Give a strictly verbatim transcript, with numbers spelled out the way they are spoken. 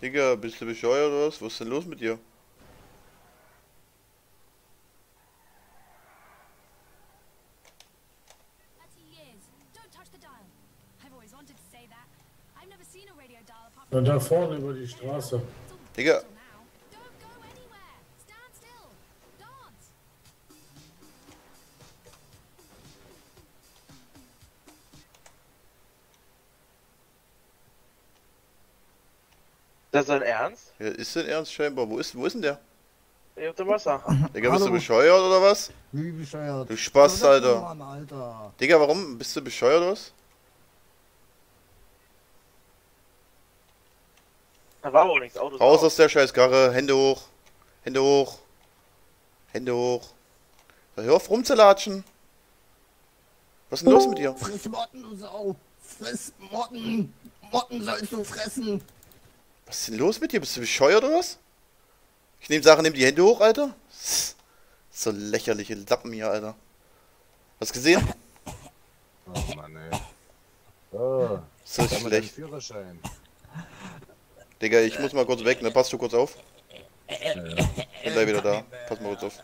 Digga, bist du bescheuert oder was? Was ist denn los mit dir? Und da vorne über die Straße. Digga. Das ist dein Ernst? Ja, ist denn Ernst scheinbar? Wo ist, wo ist denn der? Ich hab dem Wasser. Digga, bist du bescheuert oder was? Wie bescheuert? Du Spaß, Alter. Mann, Alter. Digga, warum? Bist du bescheuert oder was? Da war auch nichts, Autos. Raus aus der Scheißkarre, Hände hoch. Hände hoch. Hände hoch. Da hör auf rumzulatschen. Was ist denn los mit dir? Friss Motten, du Sau. Friss Motten. Motten sollst du fressen. Was ist denn los mit dir? Bist du bescheuert oder was? Ich nehme Sachen, nimm die Hände hoch, Alter. So lächerliche Lappen hier, Alter. Hast du gesehen? Oh Mann, ey. Oh, so schlecht. Führerschein. Digga, ich muss mal kurz weg, ne? Passt du kurz auf? Ich bin gleich wieder da. Pass mal kurz auf.